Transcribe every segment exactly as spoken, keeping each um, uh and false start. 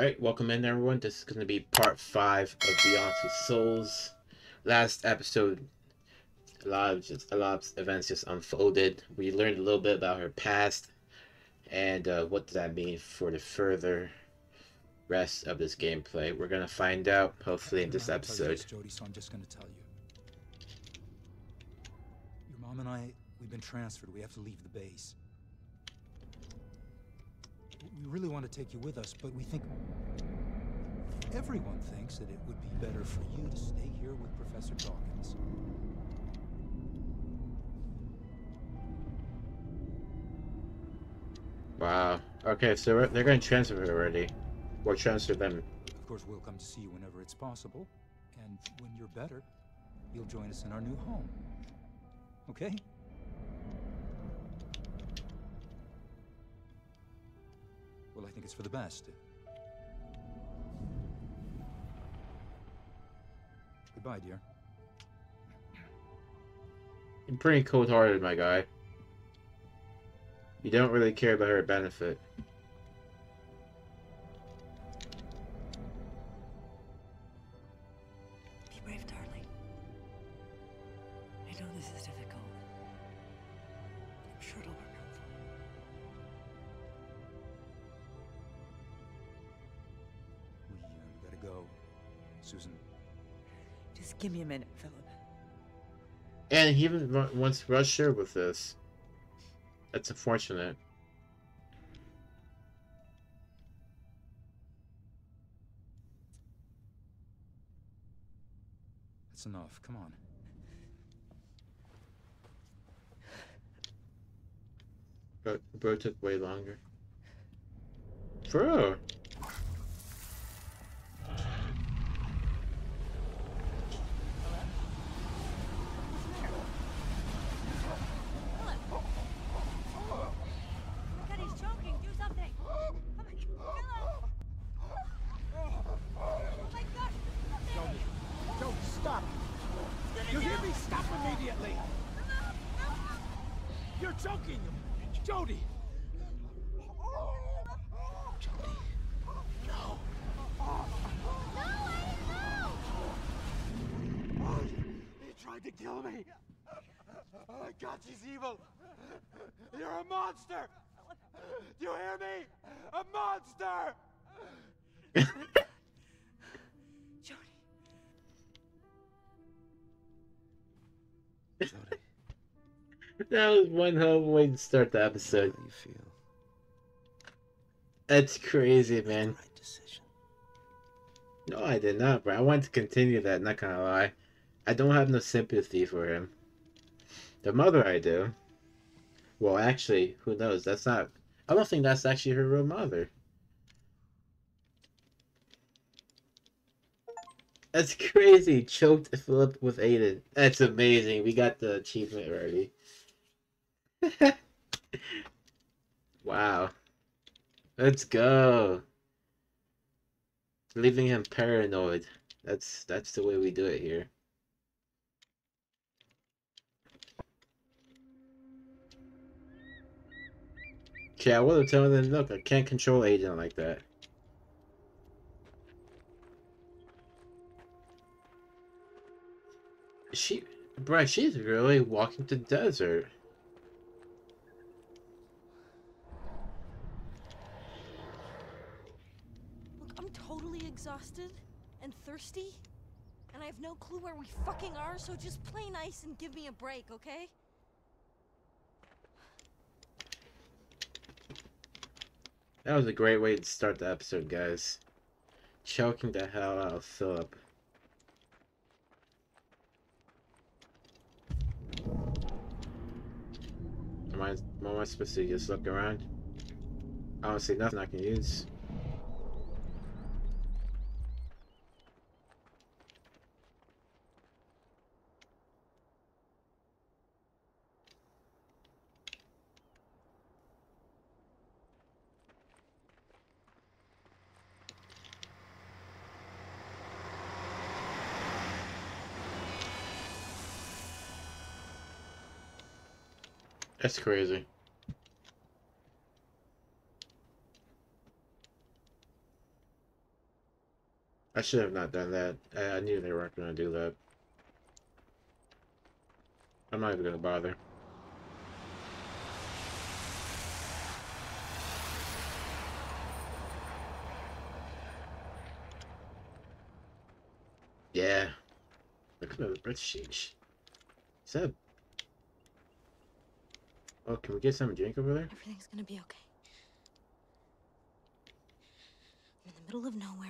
Alright, welcome in everyone. This is going to be part five of Beyond Two Souls. Last episode, a lot of just a lot of events just unfolded. We learned a little bit about her past and uh, what does that mean for the further rest of this gameplay. We're going to find out, hopefully, in this episode. Jody, so I'm just going to tell you. Your mom and I, we've been transferred. We have to leave the base. We really want to take you with us, but we think... Everyone thinks that it would be better for you to stay here with Professor Dawkins. Wow. Okay, so we're, they're going to transfer her already. Or transfer them. Of course, we'll come to see you whenever it's possible. And when you're better, you'll join us in our new home. Okay? Well, I think it's for the best. Goodbye, dear. I'm pretty cold-hearted, my guy. You don't really care about her benefit. Be brave, darling. I know this is difficult. I'm sure it'll work. Susan. Just give me a minute, Philip. And he even wants to rush her with this. That's unfortunate. That's enough. Come on. But the boat took way longer. Bro. That was one hell of a way to start the episode. How do you feel? That's crazy, man. Right decision. No, I did not, bro. I wanted to continue that, not gonna lie. I don't have no sympathy for him. The mother I do. Well, actually, who knows? That's not... I don't think that's actually her real mother. That's crazy. Choked Philip with Aiden. That's amazing. We got the achievement already. Wow. Let's go. Leaving him paranoid. That's that's the way we do it here. Okay, I would have told him, look, I can't control Aiden like that. She, bruh, she's really walking the desert. Look, I'm totally exhausted and thirsty, and I have no clue where we fucking are, so just play nice and give me a break, okay? That was a great way to start the episode, guys. Choking the hell out of Philip. Am I, am I supposed to just look around? I don't see nothing I can use. That's crazy. I should have not done that. I, I knew they weren't going to do that. I'm not even going to bother. Yeah. Look at the bread sheesh. Is that... Oh, can we get some drink over there? Everything's going to be okay. I'm in the middle of nowhere.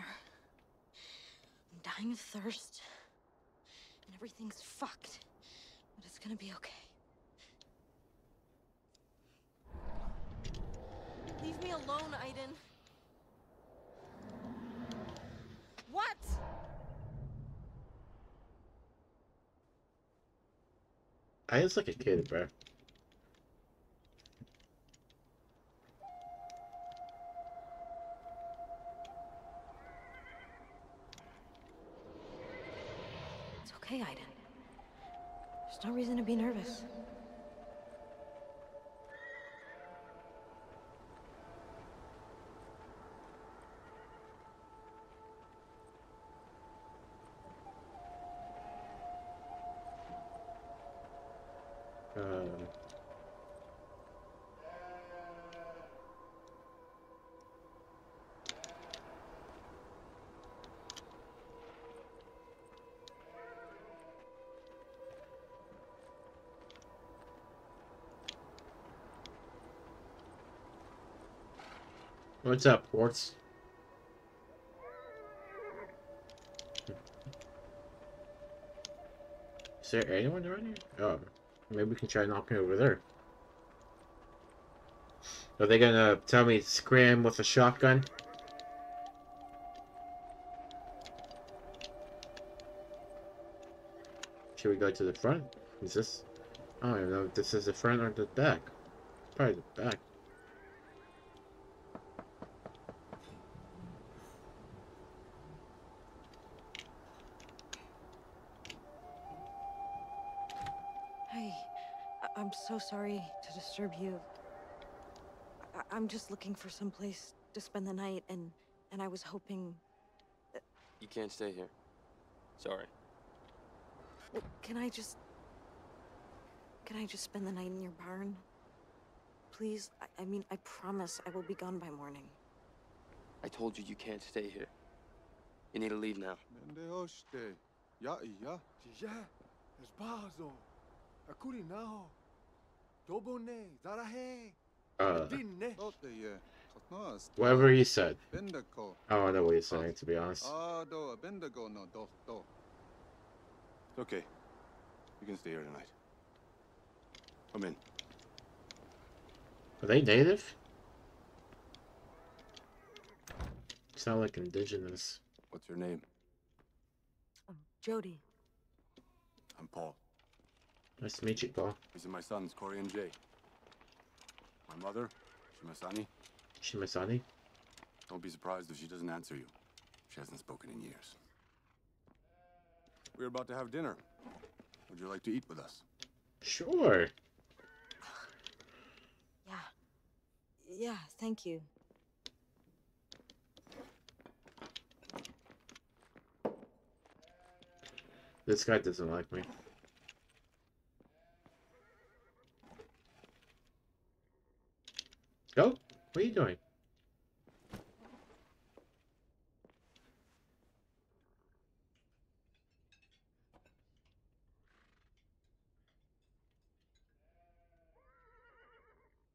I'm dying of thirst. And everything's fucked. But it's gonna be okay. Leave me alone, Aiden. What? Aiden's like a kid, bro. It's okay, Aiden. No reason to be nervous. Uh. What's up, Quartz? Is there anyone around here? Oh, maybe we can try knocking over there. Are they gonna tell me to scram with a shotgun? Should we go to the front? Is this? I don't even know if this is the front or the back. It's probably the back. I'm so sorry to disturb you. I I'm just looking for some place to spend the night, and and I was hoping that... You can't stay here. Sorry. Can I just... Can I just spend the night in your barn? Please? I, I mean, I promise I will be gone by morning. I told you you can't stay here. You need to leave now. Uh, whatever he said. I don't know what he's saying, to be honest. Okay. You can stay here tonight. Come in. Are they native? Sound like indigenous. What's your name? I'm Jody. I'm Paul. Nice to meet you, Paul. These are my sons, Corey and Jay. My mother, Shimasani. Shimasani? Don't be surprised if she doesn't answer you. She hasn't spoken in years. We're about to have dinner. Would you like to eat with us? Sure. Yeah. Yeah, thank you. This guy doesn't like me. Go! What are you doing?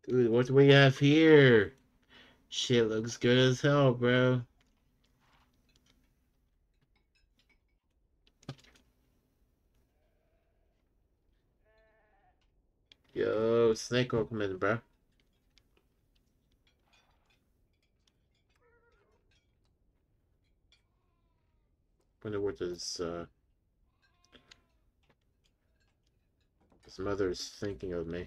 Dude, what do we have here? Shit looks good as hell, bro. Yo, snake welcome in, bro. I wonder what his, uh, his mother is thinking of me.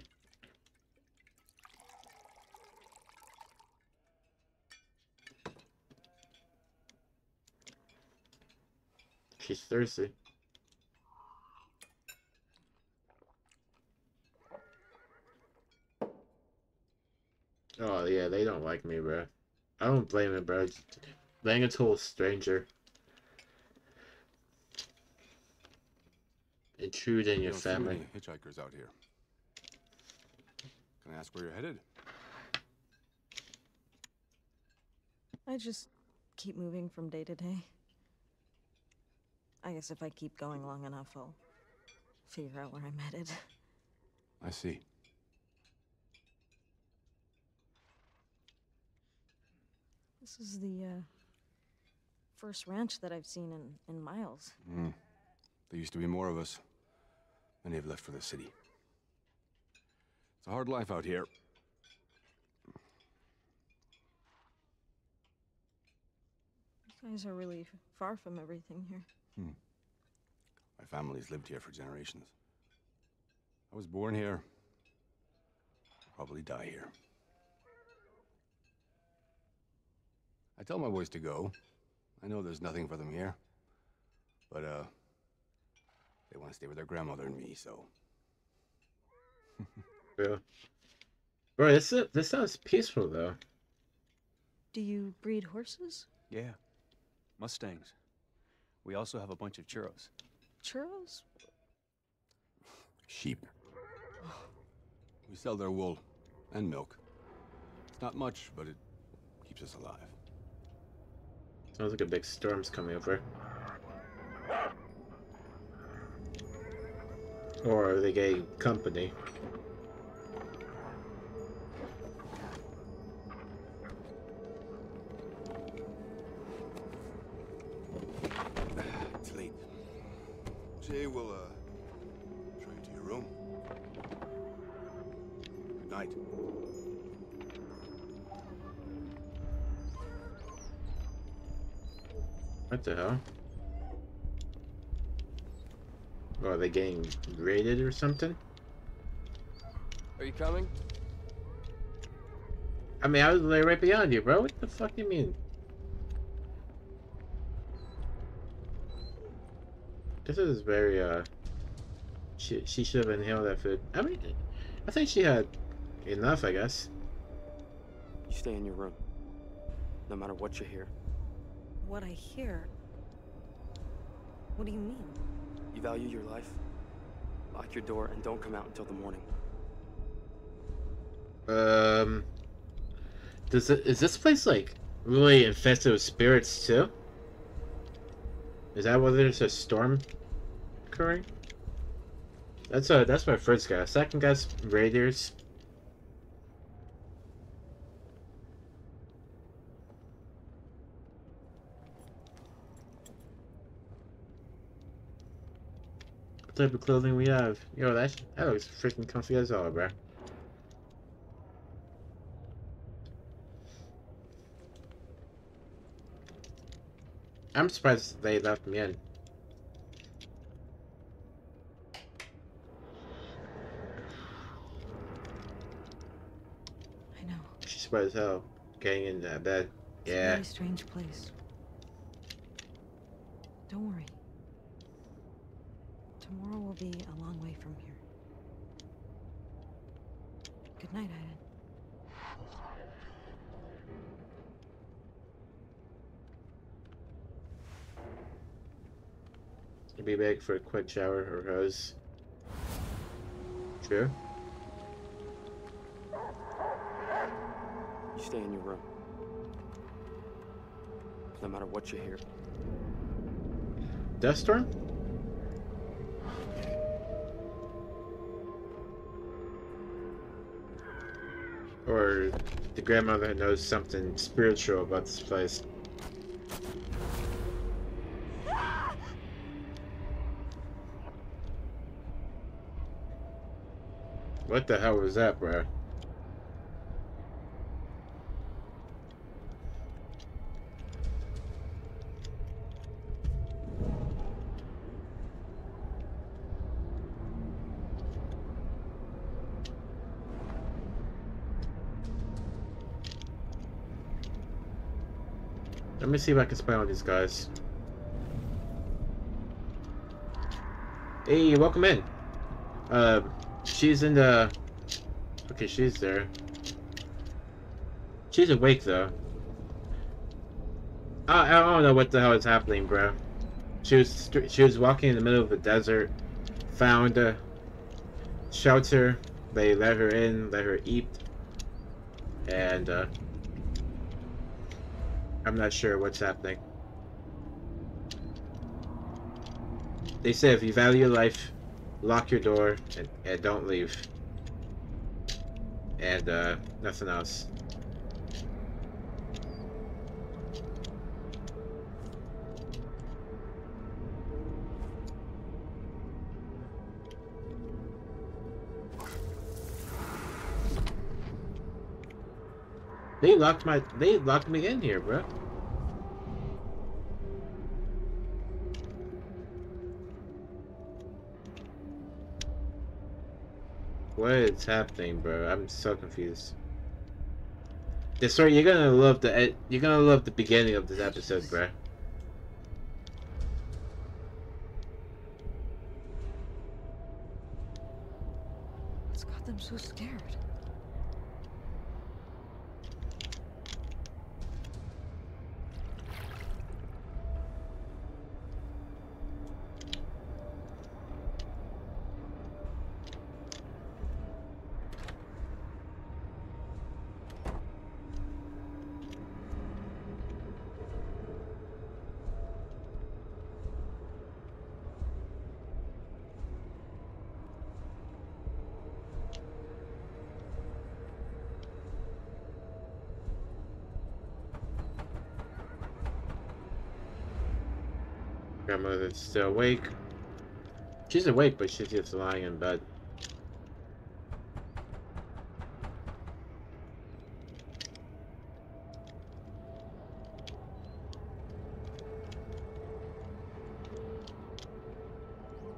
She's thirsty. Oh yeah, they don't like me, bro. I don't blame it, bro. Laying it to a stranger. intruding your family. Too many hitchhikers out here. Can I ask where you're headed? I just keep moving from day to day. I guess if I keep going long enough, I'll figure out where I'm headed. I see. This is the uh, first ranch that I've seen in, in miles. Mm. There used to be more of us. Many have left for the city. It's a hard life out here. You guys are really far from everything here. Hmm. My family's lived here for generations. I was born here. I'll probably die here. I tell my boys to go. I know there's nothing for them here. But, uh, they want to stay with their grandmother and me, so. Yeah. Bro, this, is, this sounds peaceful, though. Do you breed horses? Yeah. Mustangs. We also have a bunch of churros. Churros? Sheep. We sell their wool and milk. It's not much, but it keeps us alive. Sounds like a big storm's coming over. Or are they getting company? It's late. Jay will, uh, train to your room. Good night. What the hell? Are they getting raided or something? Are you coming? I mean, I was right beyond you, bro. What the fuck do you mean? This is very, uh... She, she should have inhaled that food. I mean, I think she had enough, I guess. You stay in your room. No matter what you hear. What I hear? What do you mean? You value your life? Lock your door and don't come out until the morning. Um... Does it, is this place, like, really infested with spirits, too? Is that why there's a storm occurring? That's uh that's my first guess. Second guess, raiders. Type of clothing we have. Yo, that, that looks freaking comfy as all, bro. I'm surprised they left me in. I know. She's surprised as hell getting in that bed. It's yeah. A very strange place. Don't worry. Tomorrow will be a long way from here. Good night, Aiden. I'll be back for a quick shower or hose. True? You stay in your room. No matter what you hear. Death storm? Or the grandmother knows something spiritual about this place. What the hell was that, bro? Let me see if I can spy on these guys. Hey, welcome in. Uh, she's in the... Okay, she's there. She's awake, though. I, I don't know what the hell is happening, bro. She was, she was walking in the middle of a desert. found a shelter. They let her in, let her eat, and uh, I'm not sure what's happening. They say if you value your life, lock your door and, and don't leave. And uh, nothing else. They locked my- they locked me in here, bro. What is happening, bro? I'm so confused. This story, you're gonna love the- you're gonna love the beginning of this episode, bro. What's got them so scared? Grandmother's still awake. She's awake, but she's just lying in bed.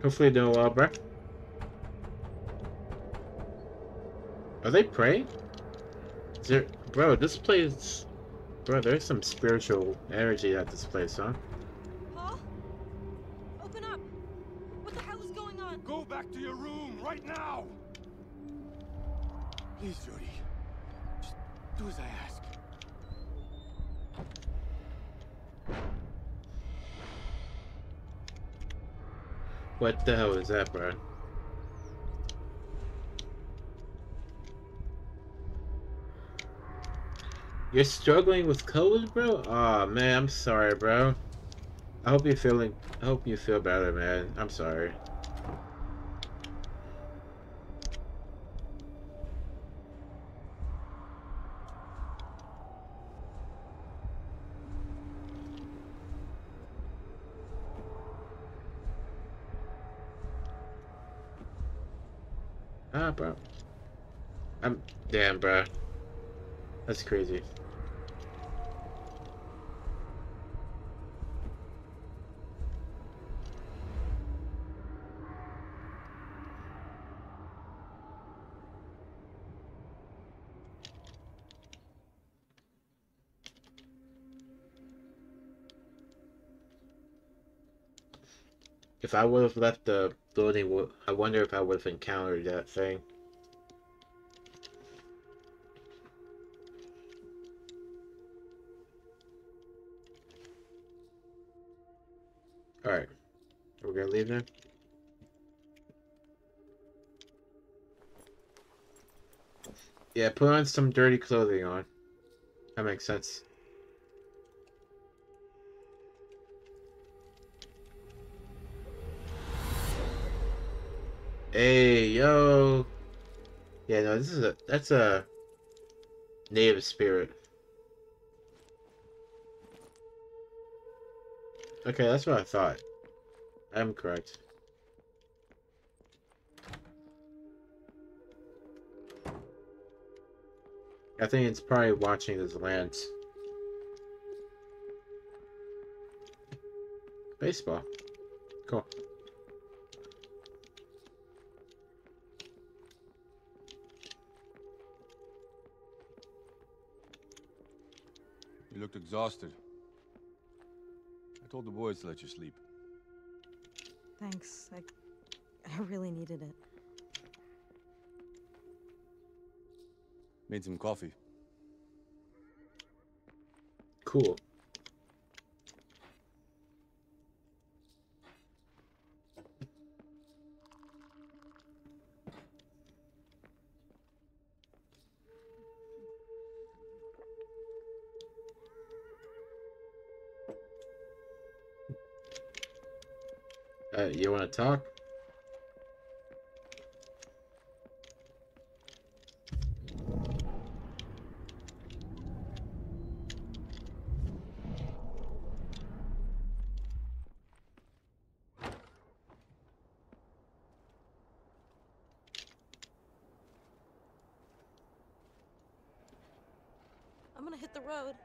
Hopefully you're doing well, bro. Are they praying? Is there... Bro, this place... Bro, there's some spiritual energy at this place, huh? To your room right now. Please, Jody. Just do as I ask. What the hell is that, bro? You're struggling with cold, bro? Aw, man, I'm sorry, bro. I hope you're feeling I hope you feel better, man. I'm sorry. Ah, bro. I'm... Damn, bro. That's crazy. If I would have left the building, I wonder if I would have encountered that thing. Alright. We're gonna leave now. Yeah, put on some dirty clothing on. That makes sense. Hey, yo. Yeah, no, this is a, that's a native spirit. Okay, that's what I thought. I'm correct. I think it's probably watching this land. Baseball. Cool. You looked exhausted. I told the boys to let you sleep. Thanks. I, I really needed it. Made some coffee. Cool. Uh, you want to talk? I'm gonna hit the road.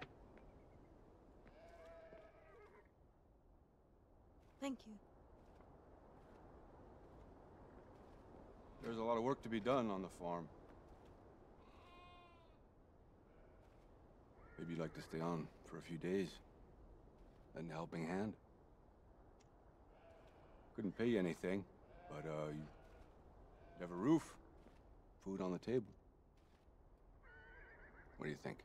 Thank you. There's a lot of work to be done on the farm. Maybe you'd like to stay on for a few days. Lend a helping hand. Couldn't pay you anything, but uh, you'd have a roof, food on the table. What do you think?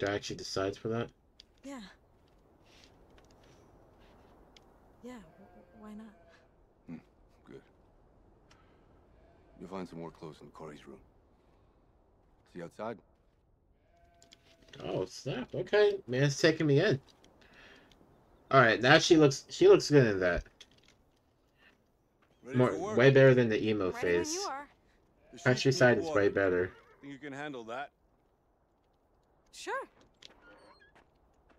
Dad actually decides for that? Yeah. Yeah, why not? Hmm, good. You'll find some more clothes in Corey's room. See you outside. Oh, snap. Okay. Man's taking me in. Alright, now she looks she looks good in that. Ready more, way better than the emo Ready phase. You are. Countryside is way better. Think you can handle that? Sure.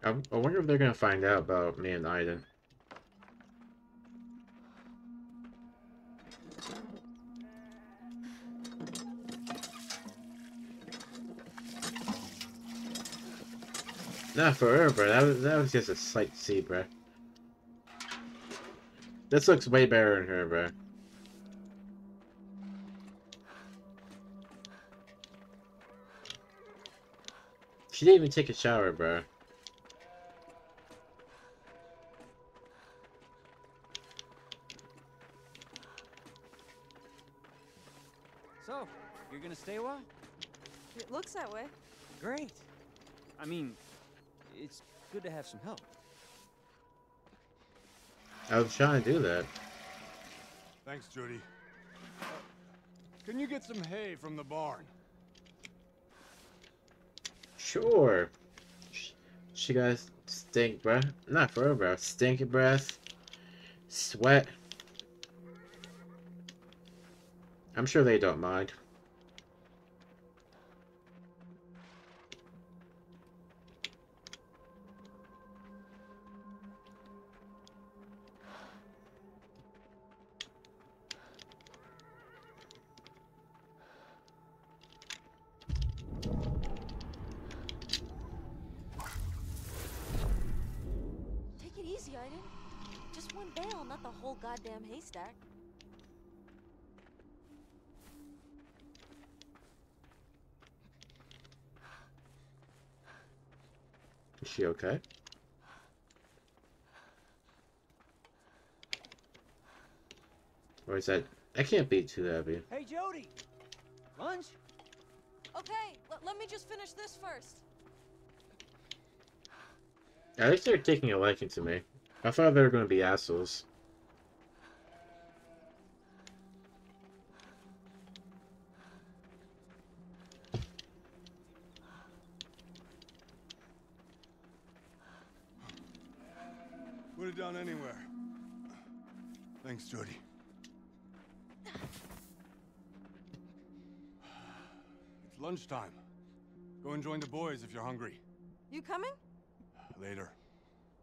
I, I wonder if they're gonna find out about me and Aiden. Not forever, that was, that was just a slight C, bruh. This looks way better than her, bruh. She didn't even take a shower, bruh. So, you're gonna stay a while? It looks that way. Great. I mean, it's good to have some help. I was trying to do that. Thanks, Judy. Uh, can you get some hay from the barn? Sure. She got stink breath. Not forever, bro. Stinky breath. Sweat. I'm sure they don't mind. Goddamn haystack. Is she okay? Or is that? I can't be too heavy. Hey Jody, lunch? Okay, let me just finish this first. At least they're taking a liking to me. I thought they were going to be assholes. Down anywhere. Thanks, Jody. It's lunchtime. Go and join the boys if you're hungry. You coming? Later.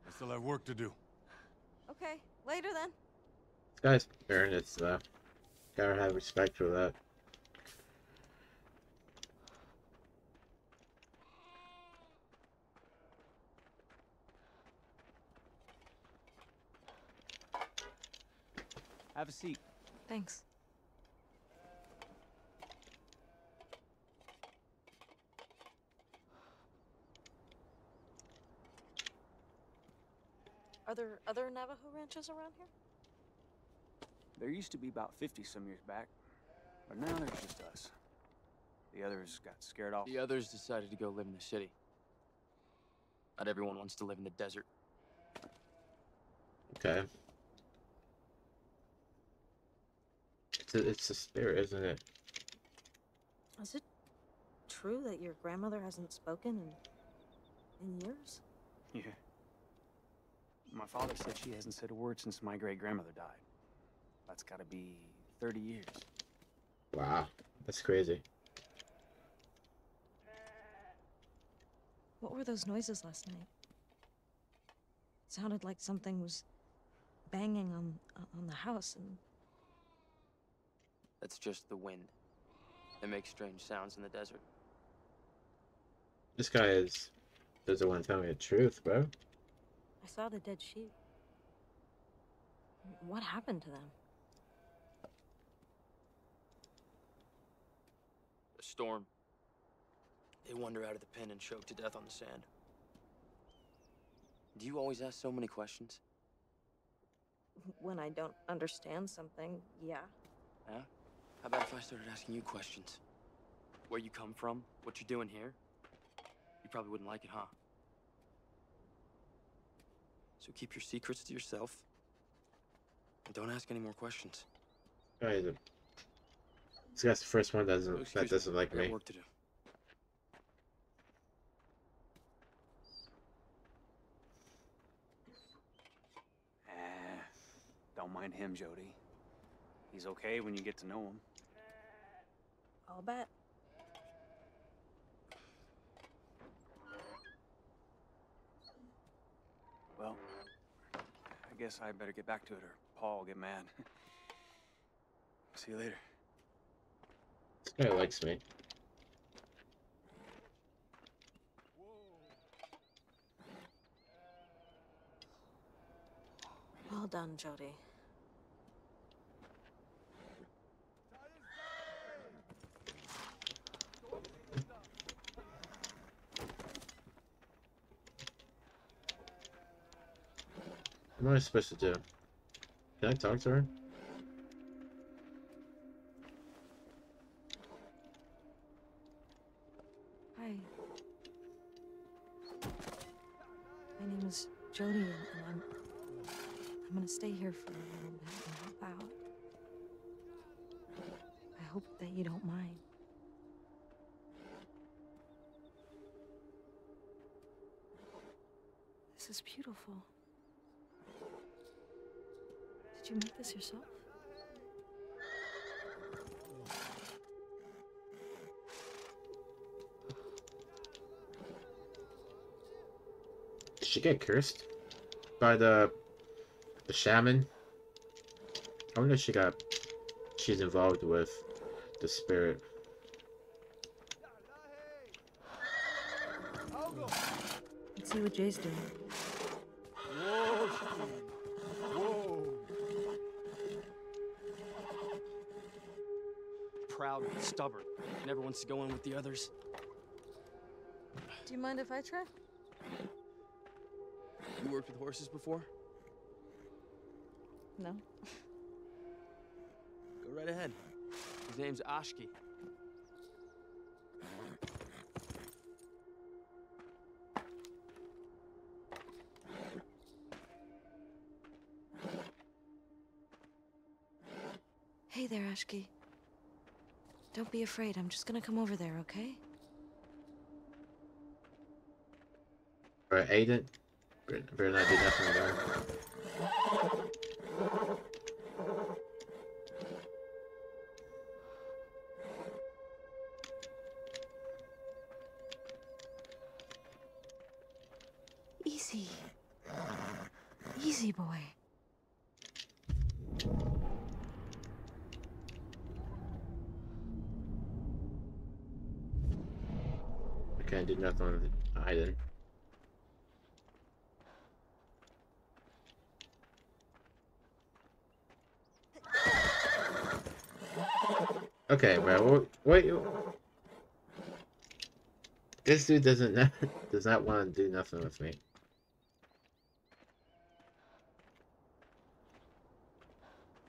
I still have work to do. Okay, later then. Guys, Aaron, it's uh, gotta have respect for that. Have a seat. Thanks. Are there other Navajo ranches around here? There used to be about fifty some years back, but now there's just us. The others got scared off. The others decided to go live in the city. Not everyone wants to live in the desert. Okay. It's the spirit, isn't it? Is it true that your grandmother hasn't spoken in, in years? Yeah. My father said she hasn't said a word since my great-grandmother died. That's gotta be thirty years. Wow, that's crazy. What were those noises last night? It sounded like something was banging on on the house and... That's just the wind. It makes strange sounds in the desert. This guy is... doesn't want to tell me the truth, bro. I saw the dead sheep. What happened to them? A storm. They wander out of the pen and choke to death on the sand. Do you always ask so many questions? When I don't understand something, yeah. Huh? How about if I started asking you questions? Where you come from? What you're doing here? You probably wouldn't like it, huh? So keep your secrets to yourself. And don't ask any more questions. Oh, he's a... This guy's the first one that doesn't, that doesn't like me. I got work to do. Don't mind him, Jody. He's okay when you get to know him. I'll bet. Well, I guess I better get back to it or Paul will get mad. See you later. This guy likes me. Well done, Jody. What am I supposed to do? Can I talk to her? Hi. My name is Jody, and I'm I'm gonna stay here for a little bit and help out. I hope that you don't mind. This is beautiful. Did you make this yourself? Did she get cursed by the the shaman? I wonder if she got she's involved with the spirit. Let's see what Jay's doing. Proud and stubborn. Never wants to go in with the others. Do you mind if I try? You worked with horses before? No. Go right ahead. His name's Ashkii. Hey there, Ashkii. Don't be afraid. I'm just gonna come over there, okay? All right, Aiden. Better not do nothing there. Easy. Easy, boy. Okay, I did nothing with it either. Okay, well, wait. This dude doesn't does not want to do nothing with me.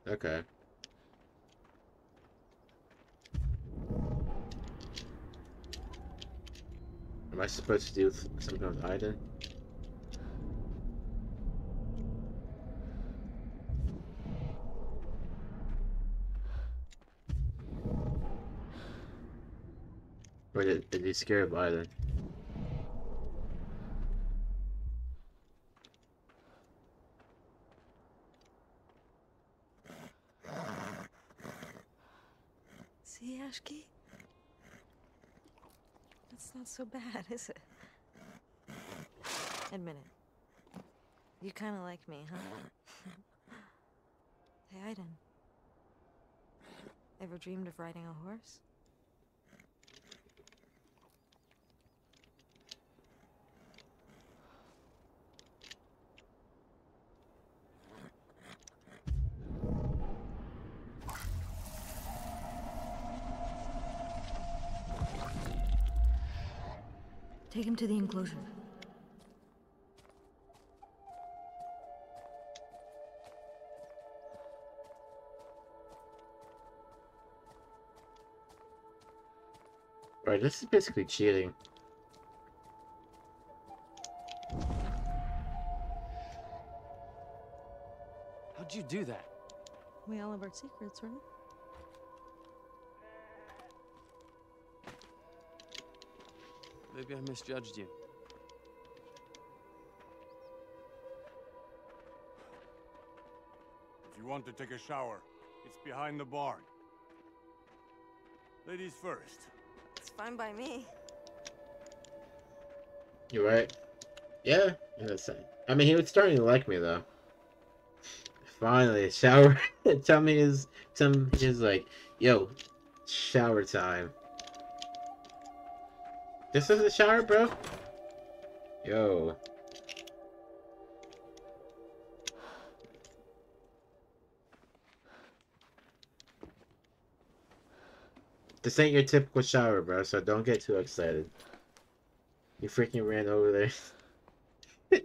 Okay. Am I supposed to do some kind of item? Or did, did he scare him either? See, Ashkii? That's not so bad, is it? Admit it. You kind of like me, huh? Hey, Aiden. Ever dreamed of riding a horse? Take him to the enclosure. Right, this is basically cheating. How'd you do that? We all have our secrets, right? Maybe I misjudged you. If you want to take a shower, it's behind the barn. Ladies first. It's fine by me. You're right. Yeah, that's it. I mean, he was starting to like me though. Finally, a shower. Tell me his, tell me his like, yo, shower time. This is the shower, bro? Yo. This ain't your typical shower, bro, so don't get too excited. You freaking ran over there.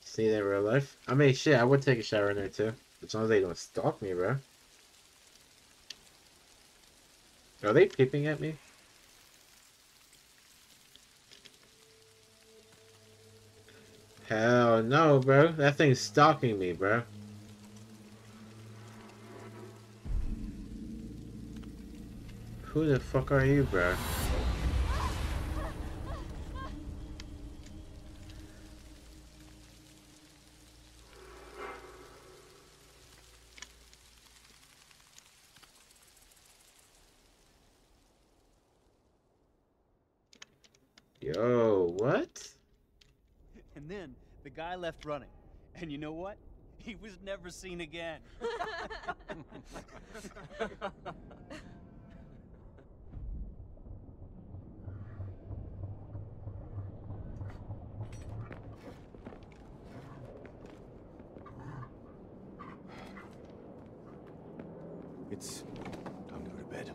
See that in real life? I mean, shit, I would take a shower in there, too. As long as they don't stalk me, bro. Are they peeping at me? Hell no, bro. That thing's stalking me, bro. Who the fuck are you, bro? Yo, what? And then the guy left running. And you know what? He was never seen again. It's time to go to bed.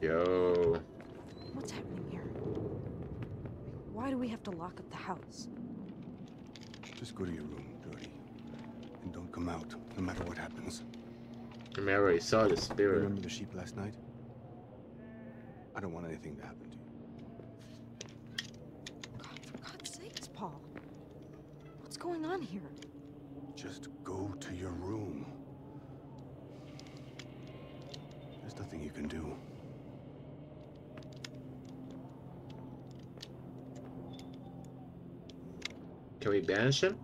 Yo. What's happening here? Why do we have to lock up the house? Just go to your room, Dirty, and don't come out, no matter what happens. I mean, I already saw the spirit. Remember the sheep last night? I don't want anything to happen to you. God, for God's sakes, Paul. What's going on here? Just go to your room. There's nothing you can do. Can we banish him?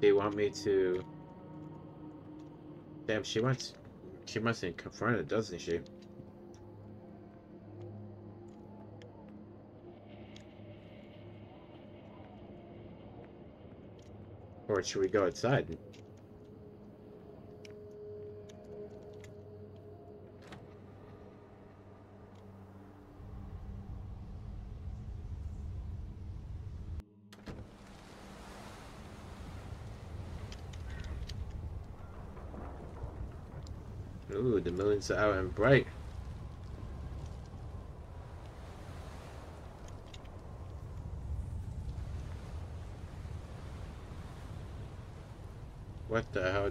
They want me to... Damn, she wants... She mustn't confront it, doesn't she? Or should we go outside? Ooh, the moon's out and bright. What the hell?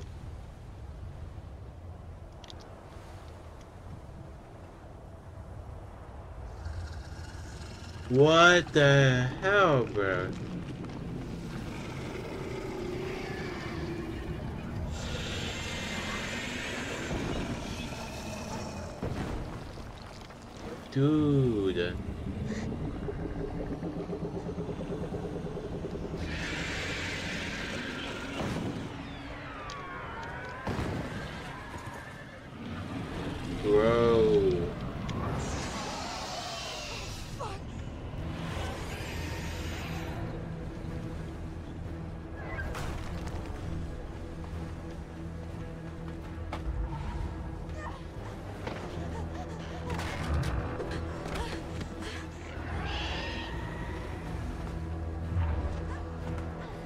What the hell, bro? Dude.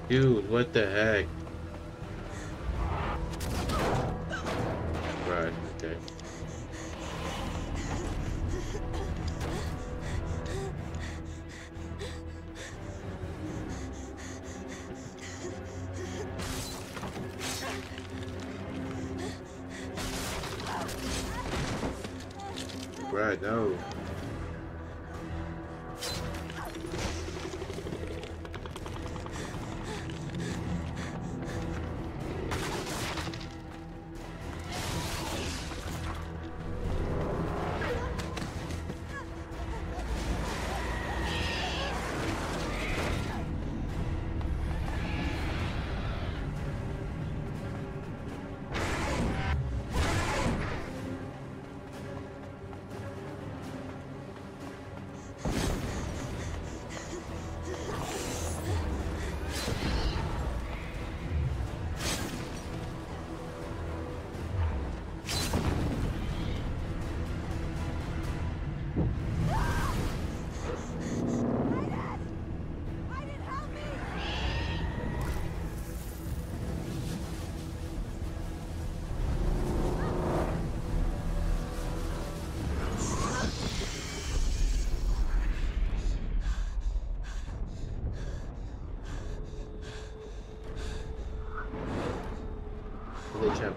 Dude, what the heck? Right, okay. Right, no.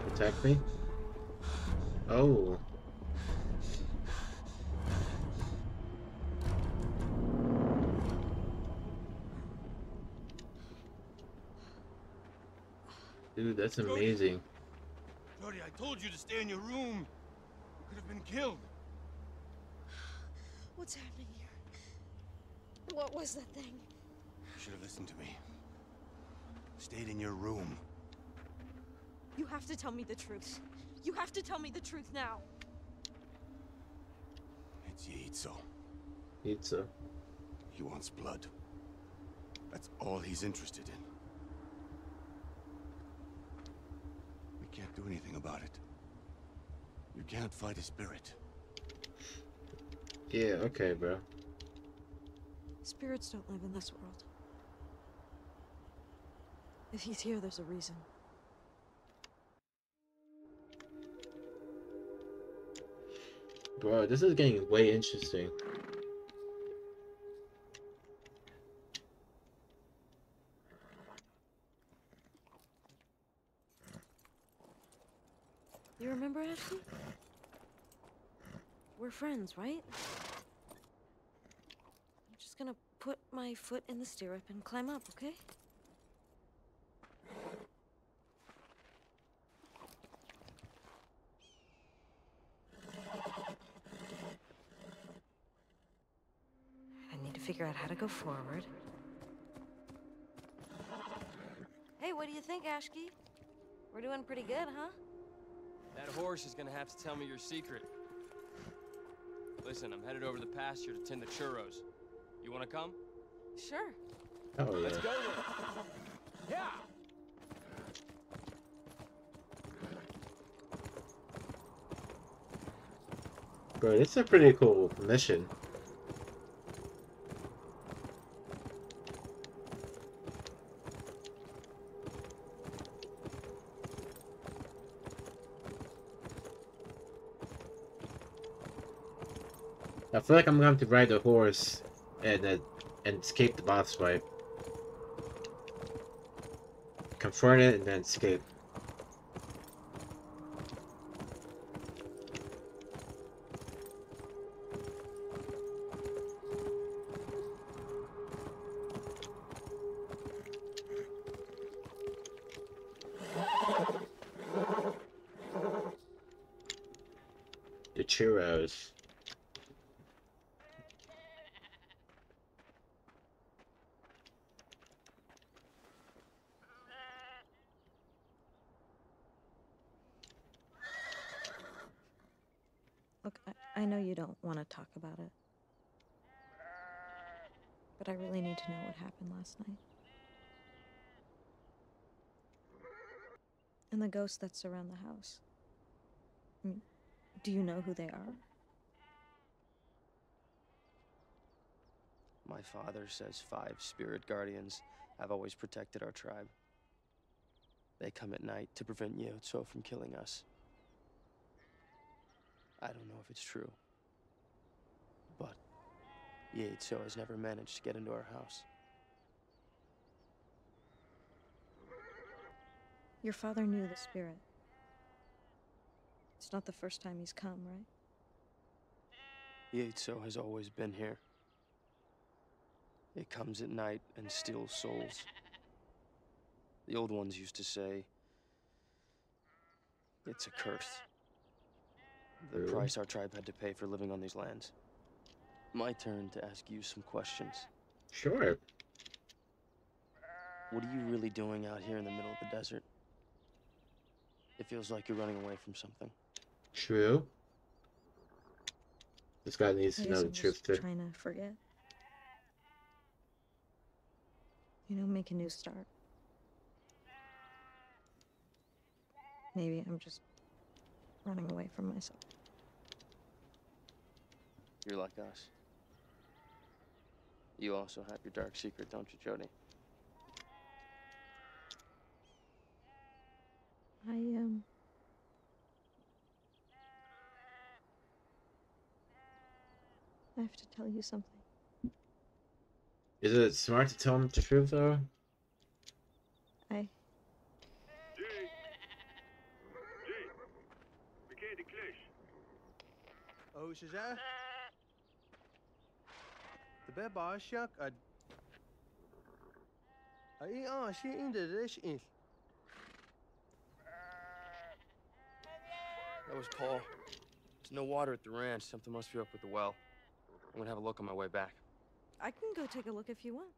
Protect me? Oh. Dude, that's amazing. Jody, I told you to stay in your room. You could have been killed. What's happening here? What was that thing? You should have listened to me. Stayed in your room. You have to tell me the truth. You have to tell me the truth now. It's Yeitso. Yeitso. He wants blood. That's all he's interested in. We can't do anything about it. You can't fight his spirit. Yeah, okay, bro. Spirits don't live in this world. If he's here, there's a reason. Bro, this is getting way interesting. You remember Ashkii? We're friends, right? I'm just gonna put my foot in the stirrup and climb up, okay? Figure out how to go forward. Hey, what do you think, Ashkii? We're doing pretty good, huh? That horse is gonna have to tell me your secret. Listen, I'm headed over to the pasture to tend the churros. You wanna come? Sure. Oh, yeah. Let's go. Yeah! Bro, it's a pretty cool mission. I feel like I'm going to ride a horse and uh, and escape the boss fight. Confront it and then escape. The churros. Look, I, I know you don't want to talk about it. But I really need to know what happened last night. And the ghosts that surround the house. I mean, do you know who they are? My father says five spirit guardians have always protected our tribe. They come at night to prevent Yeitso from killing us. I don't know if it's true, but Yeitso has never managed to get into our house. Your father knew the spirit. It's not the first time he's come, right? Yeitso has always been here. It comes at night and steals souls. The old ones used to say, it's a curse. The really? price our tribe had to pay for living on these lands. My turn to ask you some questions. Sure. What are you really doing out here in the middle of the desert? It feels like you're running away from something. True. This guy needs to know the truth too. Trying to forget. You know, make a new start. Maybe I'm just running away from myself. You're like us. You also have your dark secret, don't you, Jody? I, um... I have to tell you something. Is it smart to tell him the truth, though? I... That was Paul. There's no water at the ranch. Something must be up with the well. I'm gonna have a look on my way back. I can go take a look if you want.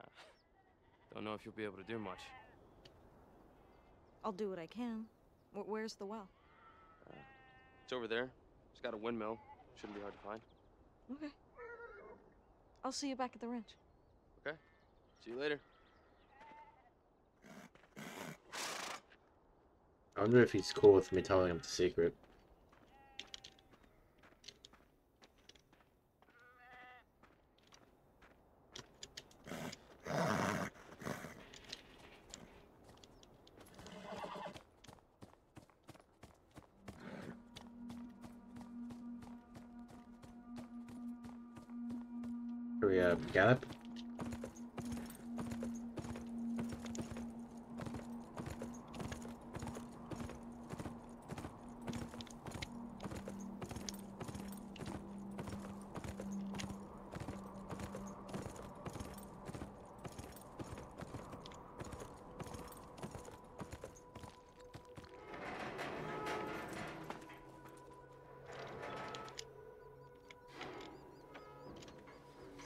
Uh, don't know if you'll be able to do much. I'll do what I can. W where's the well? Uh, it's over there. It's got a windmill. Shouldn't be hard to find. Okay. I'll see you back at the ranch. Okay. See you later. I wonder if he's cool with me telling him the secret. We uh, gallop.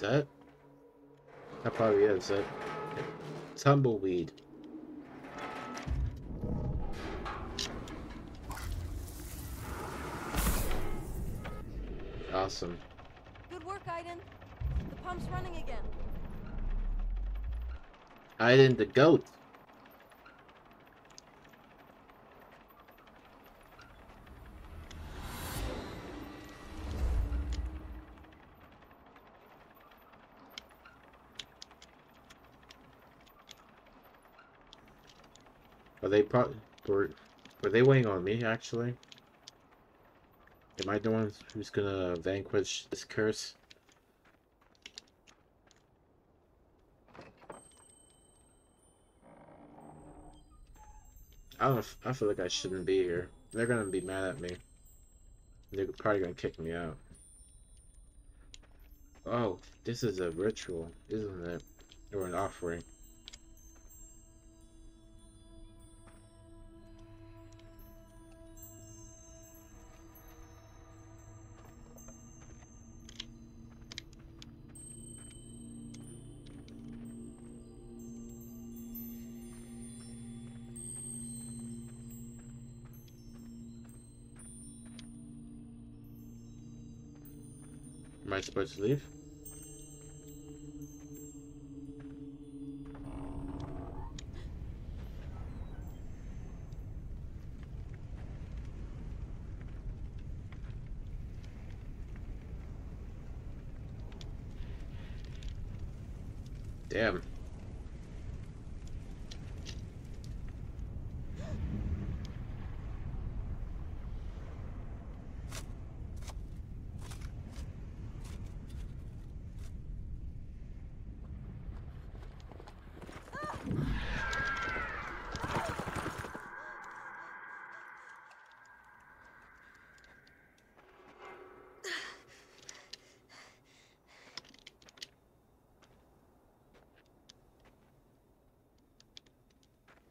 That? That probably is it. Tumbleweed. Awesome. Good work, Aiden. The pump's running again. Aiden the goat. Are they pro- were, were they waiting on me, actually? Am I the one who's gonna vanquish this curse? I don't know if, I feel like I shouldn't be here. They're gonna be mad at me. They're probably gonna kick me out. Oh, this is a ritual, isn't it? Or an offering. Am I supposed to leave? Damn.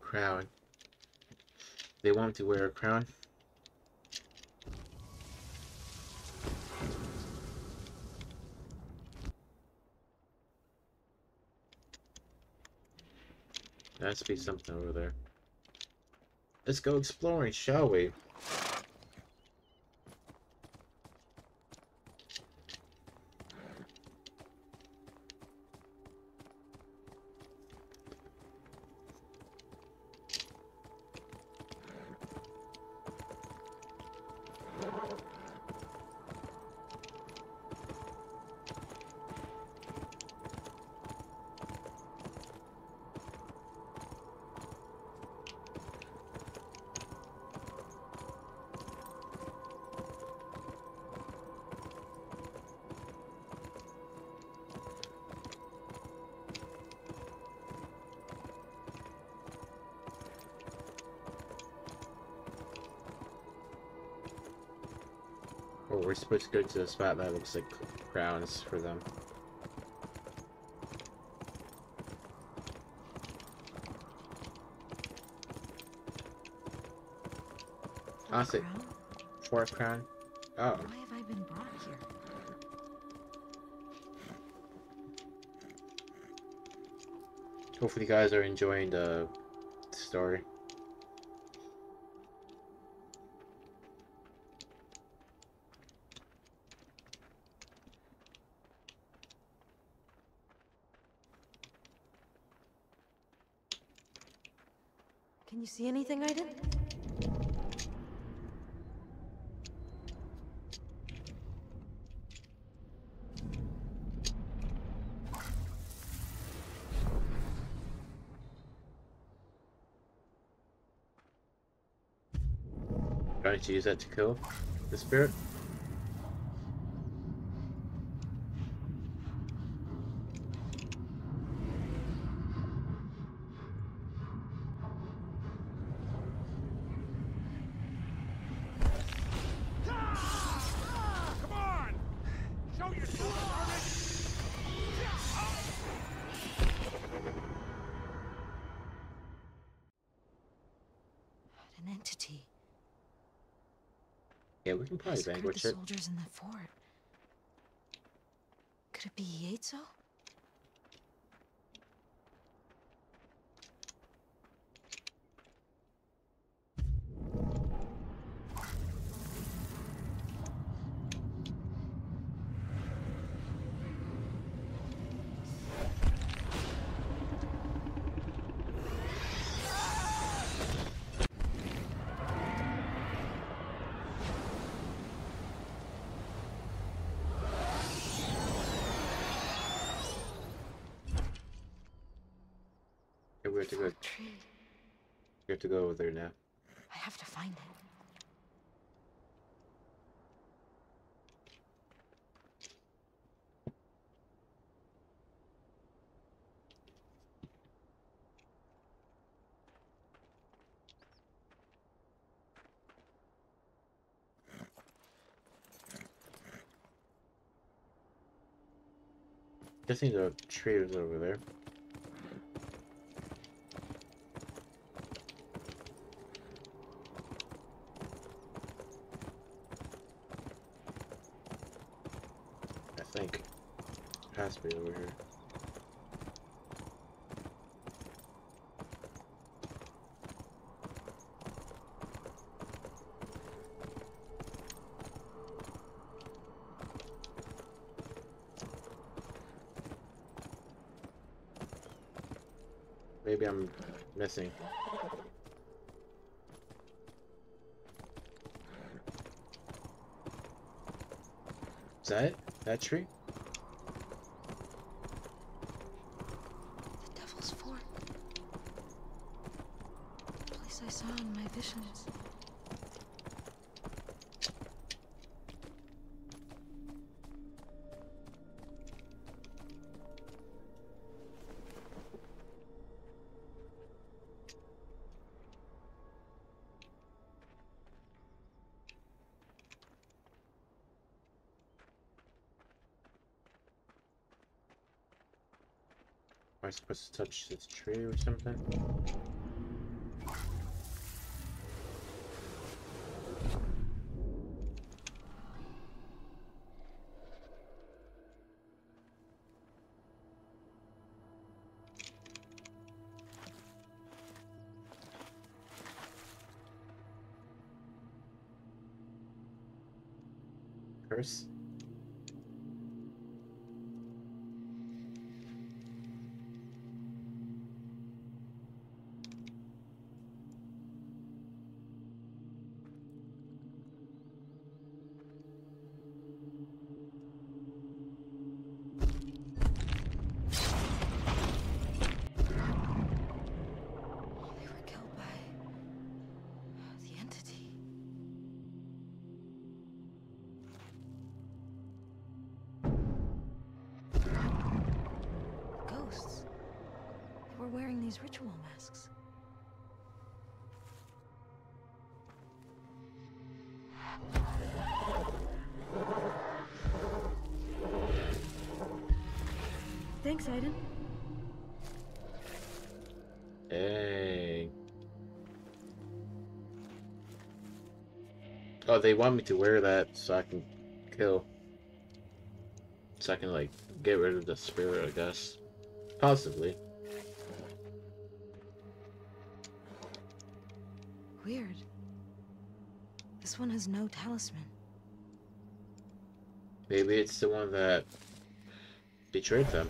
Crown. They want me to wear a crown. There has to be something over there. Let's go exploring, shall we? Oh, we're supposed to go to the spot that looks like crowns for them. Honestly, fourth crown. Oh. Why have I been brought here? Hopefully, you guys are enjoying the story. Can you see anything I did? Trying to use that to kill the spirit? Yeah, we can probably vanquish it. Soldiers in the fort. Could it be Yeitso? We have to go. We have to go over there now. I have to find it. I think the tree is over there. Has to be over here. Maybe I'm missing. Is that it? That tree? The devil's form. The place I saw in my visions. Am I supposed to touch this tree or something? Curse? Wearing these ritual masks. Thanks, Aiden. Hey. Oh, they want me to wear that so I can kill. So I can, like, get rid of the spirit, I guess. Possibly. Weird. This one has no talisman. Maybe it's the one that betrayed them.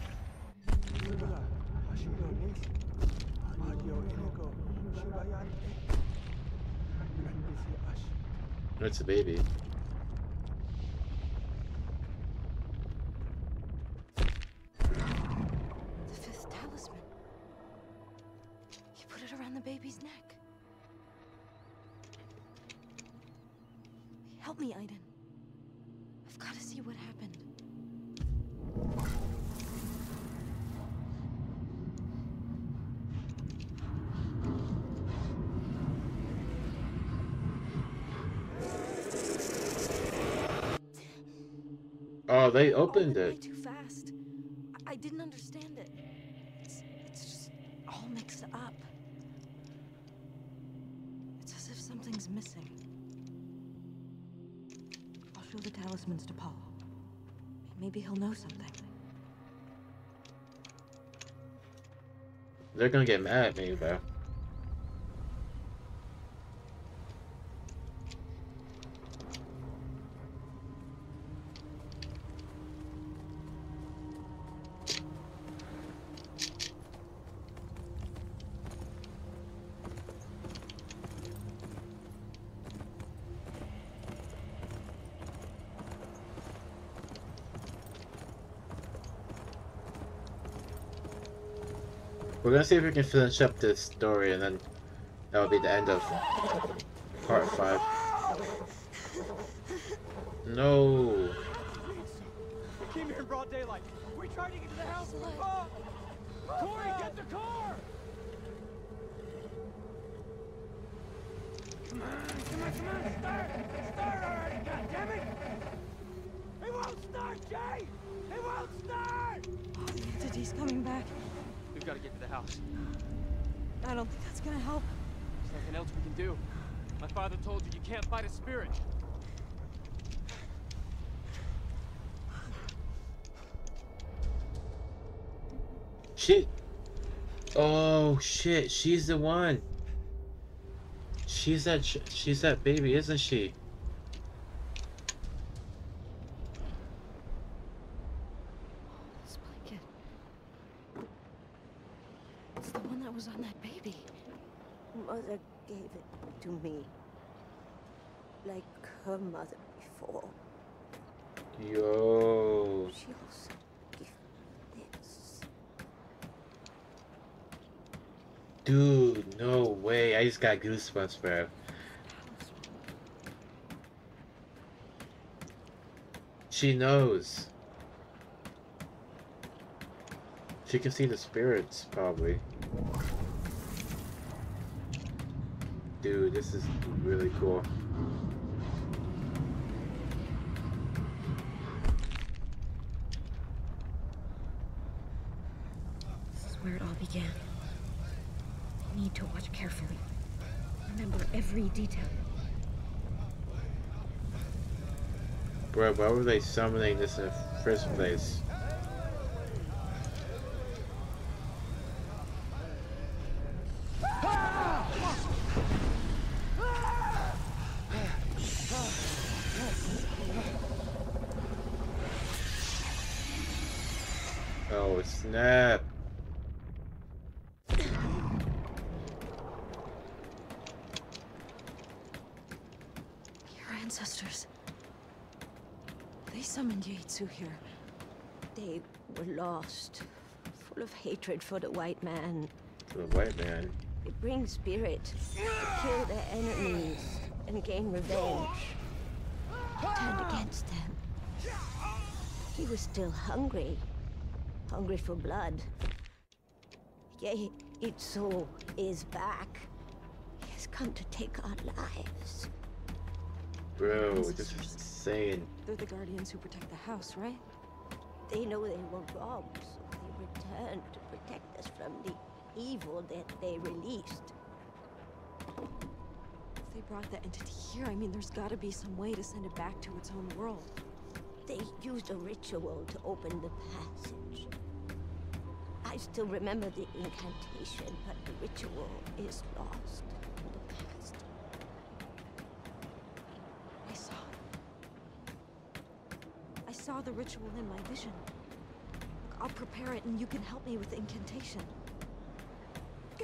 No, it's a baby. The fifth talisman. He put it around the baby's neck. Help me, Aiden. I've got to see what happened. Oh, they opened it. Too fast. I, I didn't understand it. It's, it's just all mixed up. It's as if something's missing. The talismans to Paul. Maybe he'll know something. They're gonna get mad at me, though. We're gonna see if we can finish up this story, and then that'll be the end of part five. No. We came here in broad daylight. We tried to get to the house. Oh. Corey, get the car! Come on, come on, come on! Start! Start already, goddammit! It won't start, Jay! It won't start! Oh, the entity's coming back. We've got to get to the house. I don't think that's gonna help. There's nothing else we can do. My father told you you can't fight a spirit. She. Oh shit! She's the one. She's that. She's that baby, isn't she? It's the one that was on that baby. Mother gave it to me. Like her mother before. Yo. She also gave me this. Dude, no way. I just got goosebumps, bro. She knows. She can see the spirits, probably. Dude, this is really cool. This is where it all began. You need to watch carefully. Remember every detail. Bro, why were they summoning this in the first place? Oh, snap. Your ancestors. They summoned Yeitso here. They were lost, full of hatred for the white man. For the white man? They bring spirit to kill their enemies and gain revenge. Turned against them. He was still hungry. Hungry for blood. Yeitso is back. He has come to take our lives. Bro, this is insane. They're the guardians who protect the house, right? They know they were robbed, so they returned to protect us from the evil that they released. If they brought the entity here, I mean, there's gotta be some way to send it back to its own world. They used a ritual to open the passage. I still remember the incantation, but the ritual is lost in the past. I saw... I saw the ritual in my vision. Look, I'll prepare it and you can help me with the incantation.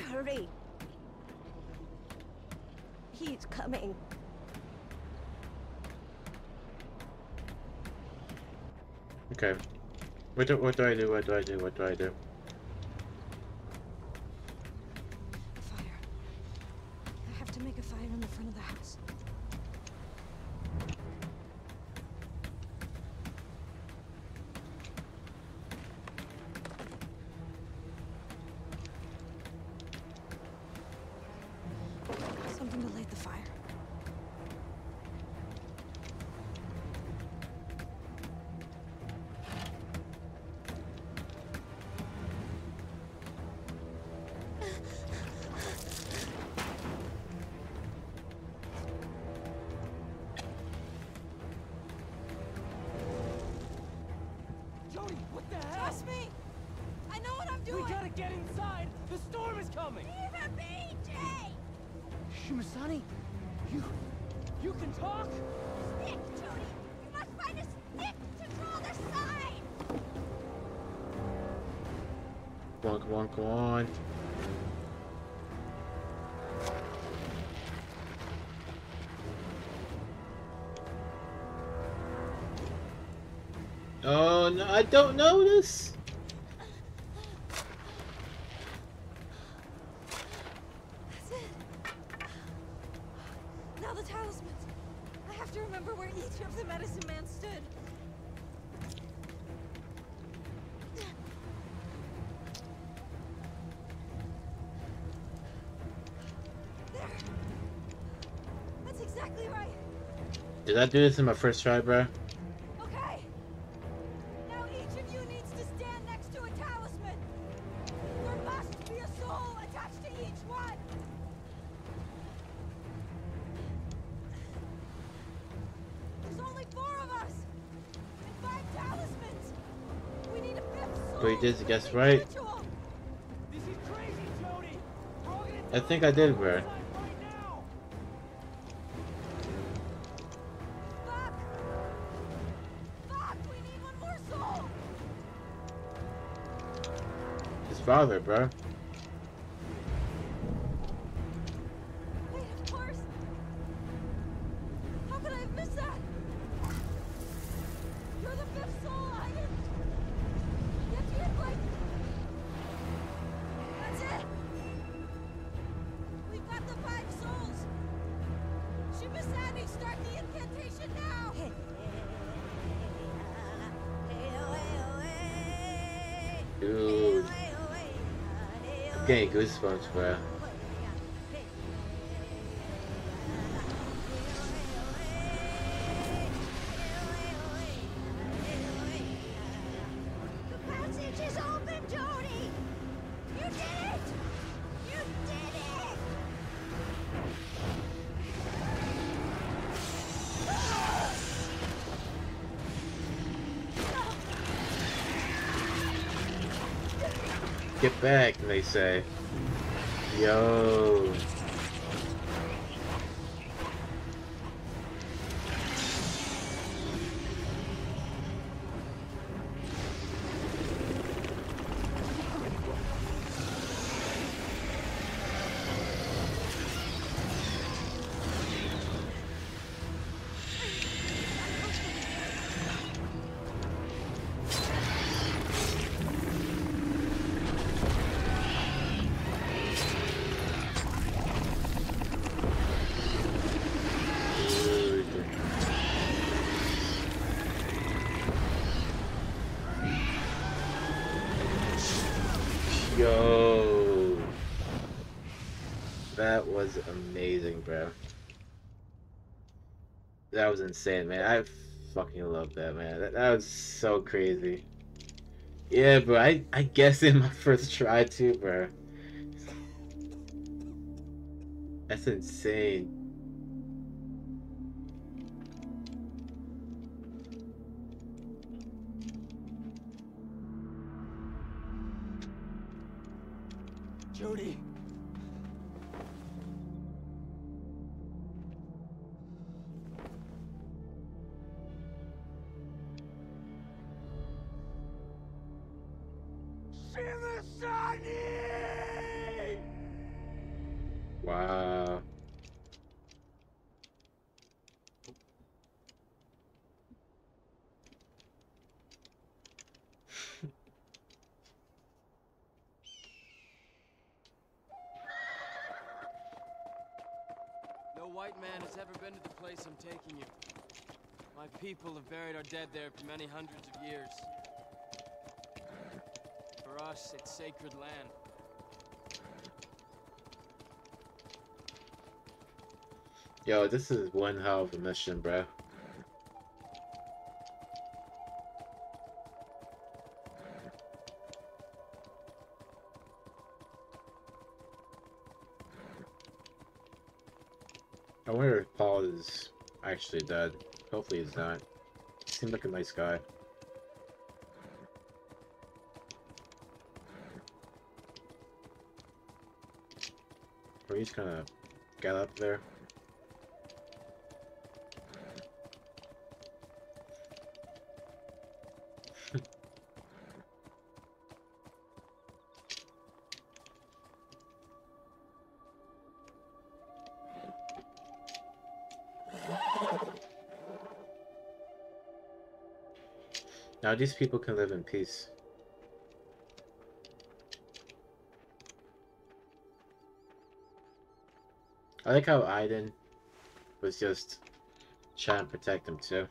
Hurry! He's coming. Okay. What do, what do I do? What do I do? What do I do? Fire. I have to make a fire in the front of the house. Something to light the fire. Get inside! The storm is coming! Leave her be, Jay! Shimasani, you... you can talk? Stick, Jody! You must find a stick to draw the sign! Come on, come on, come on! Oh, no, I don't know this! Exactly right. Did I do this in my first try, bro? Okay. Now each of you needs to stand next to a talisman. There must be a soul attached to each one. There's only four of us and five talismans. We need a fifth soul. But you did guess right. This is crazy, Jody. We're all gonna I think I did, bro. Father, bro. Dude. I'm getting goosebumps, bro. Get back, they say. Yo. Yo, that was amazing, bro. That was insane, man. I fucking love that, man. That, that was so crazy. Yeah, bro. I I guessed in my first try too, bro. That's insane. Jody. Wow. I'm taking you. My people have buried our dead there for many hundreds of years. For us, it's sacred land. Yo, this is one hell of a mission, bro. I wonder if Paul is actually dead. Hopefully he's not. He seemed like a nice guy. Or he's kinda got up there. Now these people can live in peace. I like how Aiden was just trying to protect them too.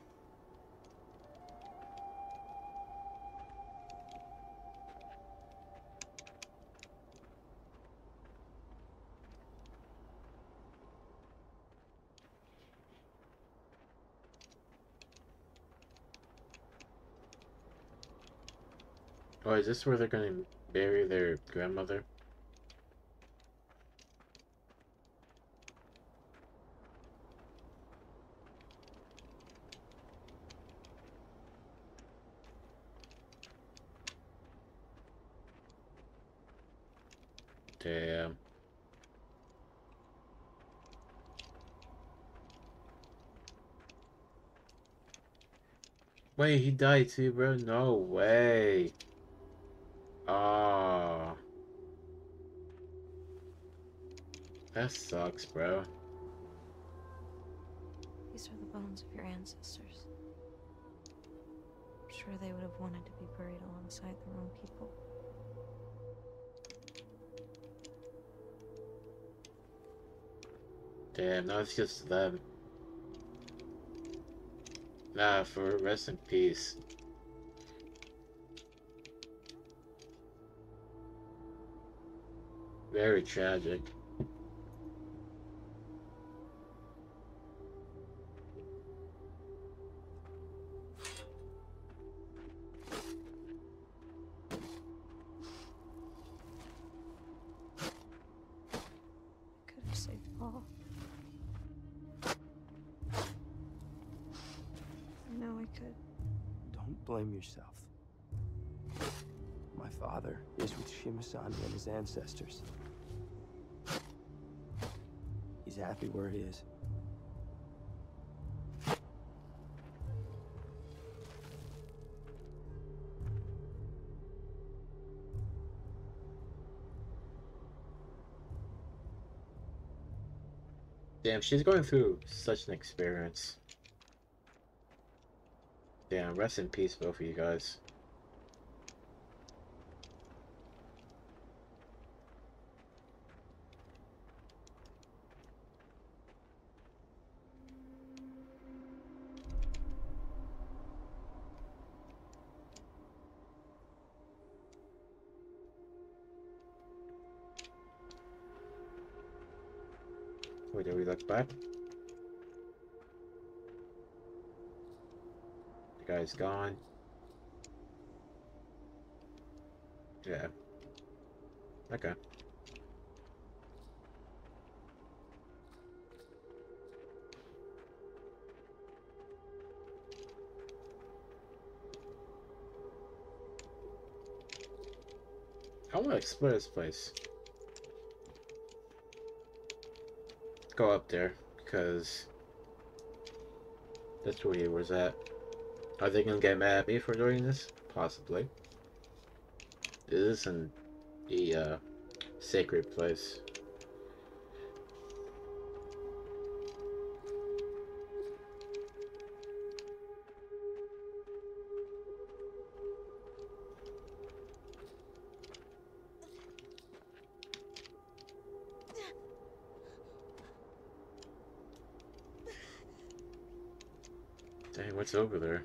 Oh, is this where they're going to bury their grandmother? Damn. Wait, he died too, bro? No way. Oh, that sucks, bro. These are the bones of your ancestors. I'm sure they would have wanted to be buried alongside their own people. Damn, now it's just them. Nah, for rest in peace. Very tragic. Yourself. My father is with Shima-Sanbi and his ancestors. He's happy where he is. Damn, she's going through such an experience. Damn, rest in peace, both of you guys. Wait, did we look back? Guy's gone. Yeah. Okay. I want to explore this place. Go up there because that's where he was at. Are they gonna get mad at me for doing this? Possibly. It isn't the uh, sacred place. Dang, what's over there?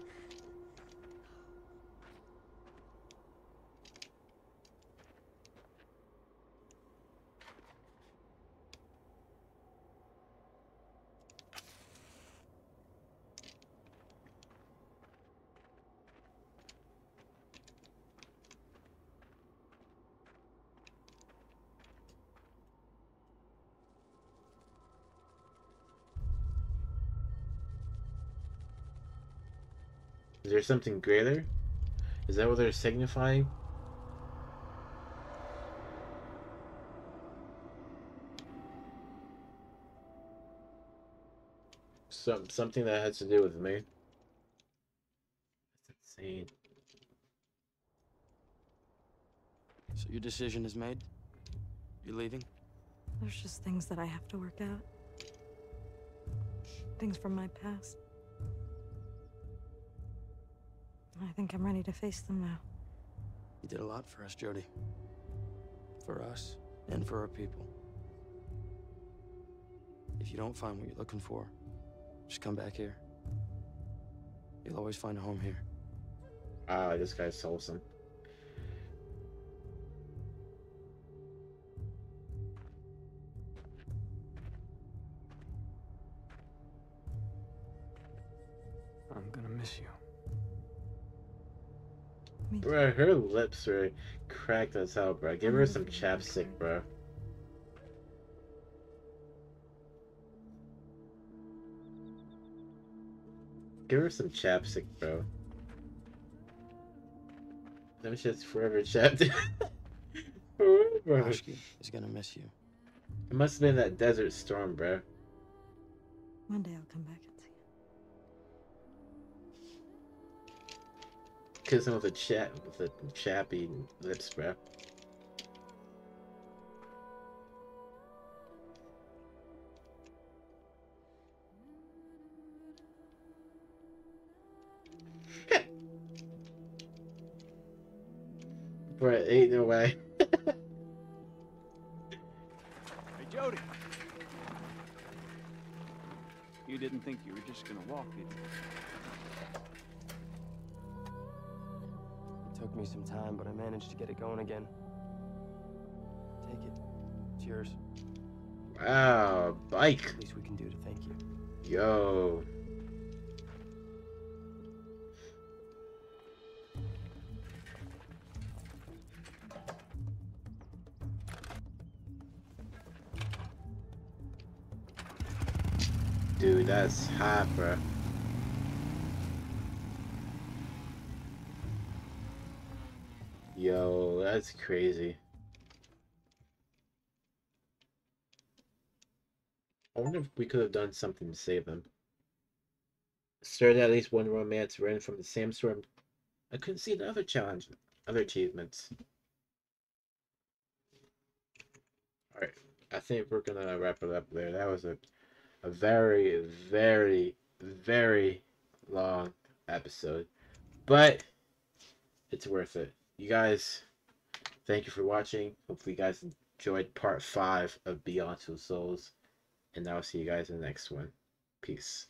Is there something greater? Is that what they're signifying? Some something that has to do with me. That's insane. So your decision is made? You're leaving? There's just things that I have to work out. Things from my past. I think I'm ready to face them now. You did a lot for us, Jody. For us, and for our people. If you don't find what you're looking for, just come back here. You'll always find a home here. Ah, this guy's wholesome. I'm gonna miss you. Bro, her lips are cracked as hell, bro. Give her some chapstick, bro. Give her some chapstick, bro. Them shit's forever chapped. Forever. Ashkii is gonna miss you. It must have been that desert storm, bro. One day I'll come back. Kiss him with a chap with a chappy lips, bro. Bro, ain't no way. Hey Jody. You didn't think you were just gonna walk, did you? Took me some time, but I managed to get it going again. Take it. It's yours. Wow, bike. Least we can do to thank you. Yo. Dude, that's hot, bro. Yo, that's crazy. I wonder if we could have done something to save them. Started at least one romance ran from the same storm. I couldn't see the other challenge, other achievements. Alright, I think we're gonna wrap it up there. That was a, a very, very, very long episode. But it's worth it. You guys, thank you for watching. Hopefully you guys enjoyed part five of Beyond Two Souls. And I'll see you guys in the next one. Peace.